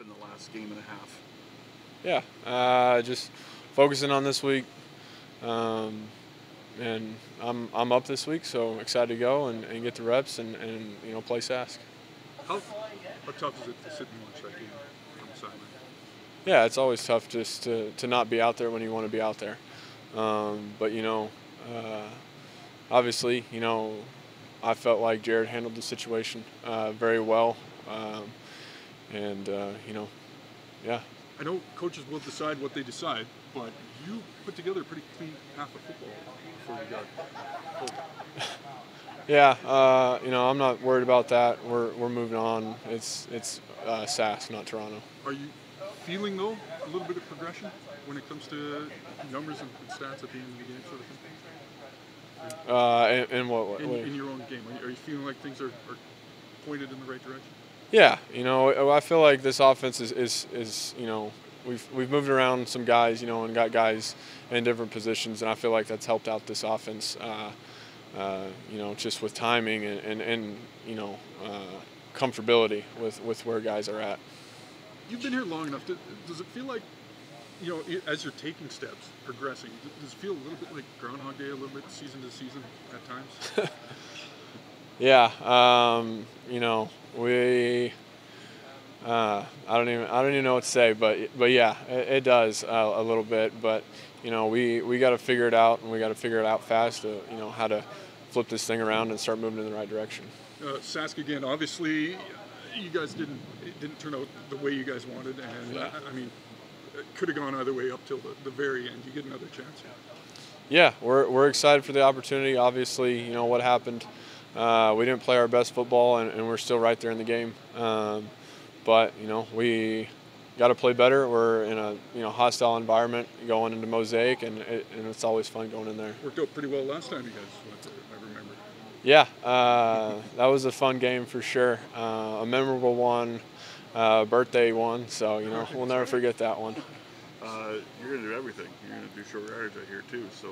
up in the last game and a half? Yeah, just focusing on this week. And I'm up this week, so excited to go and get the reps and you know, play Sask. How tough is it to sit and watch that game on Saturday? Yeah, it's always tough just to not be out there when you want to be out there. But you know, obviously, you know, I felt like Jarret handled the situation very well, and you know, yeah. I know coaches will decide what they decide, but you put together a pretty clean half of football before you got COVID. Yeah, you know, I'm not worried about that. We're moving on. It's Sask, not Toronto. Are you feeling though a little bit of progression when it comes to numbers and stats at the end of the game, sort of thing? In what way? In your own game, are you feeling like things are pointed in the right direction? Yeah, you know, I feel like this offense is you know, we've moved around some guys, you know, and got guys in different positions, and I feel like that's helped out this offense, you know, just with timing and you know, comfortability with where guys are at. You've been here long enough. Does it feel like, you know, as you're taking steps, progressing, does it feel a little bit like Groundhog Day, a little bit season to season at times? Yeah, you know, we I don't even know what to say, but yeah, it does a little bit, but you know, we got to figure it out, and we got to figure it out fast to, you know, how to flip this thing around and start moving in the right direction. Sask again, obviously you guys it didn't turn out the way you guys wanted, and yeah. I mean, it could have gone either way up till the very end. You get another chance. Yeah, we're excited for the opportunity. Obviously, you know what happened. We didn't play our best football, and we're still right there in the game. But you know, we got to play better. We're in a, you know, hostile environment going into Mosaic, and it's always fun going in there. Worked out pretty well last time you guys went there, I remember. Yeah, that was a fun game for sure. A memorable one, birthday one. So you know, we'll never forget that one. You're gonna do everything. You're gonna do short yardage right here too. So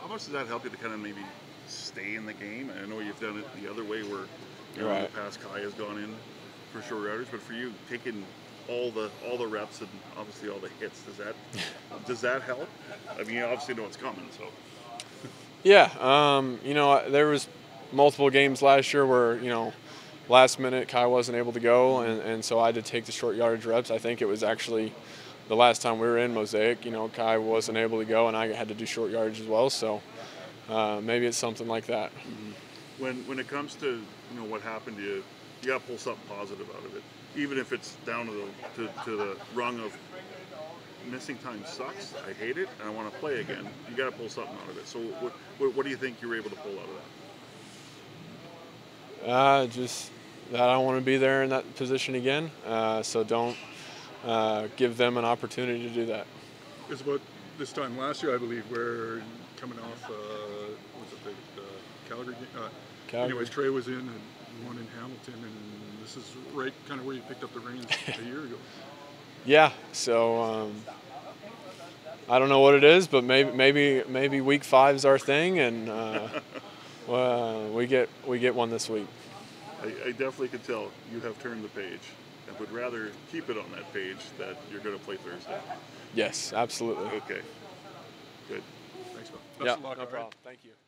how much does that help you to kind of maybe stay in the game? I know you've done it the other way where, you know, right, in the past Kai has gone in for short yardage, but for you taking all the reps and obviously all the hits, does that help? I mean, you obviously know it's coming, so. Yeah, you know, there was multiple games last year where, you know, last minute Kai wasn't able to go, and so I did take the short yardage reps. I think it was actually the last time we were in Mosaic, you know, Kai wasn't able to go, and I had to do short yardage as well, so. Maybe it's something like that. Mm-hmm. When it comes to, you know, what happened to you, you got to pull something positive out of it, even if it's down to the rung of missing time sucks. I hate it, and I want to play again. You got to pull something out of it. So what do you think you were able to pull out of that? Just that I don't want to be there in that position again. So don't give them an opportunity to do that. It's about this time last year, I believe, where coming off Calgary game? Calgary. Anyways, Trey was in and won in Hamilton, and this is right kind of where you picked up the reins a year ago. Yeah, so I don't know what it is, but maybe week 5 is our thing, and we get one this week. I definitely could tell you have turned the page. I would rather keep it on that page that you're going to play Thursday. Yes, absolutely. Okay, good. Thanks, Paul. Best of luck, no problem. Thank you.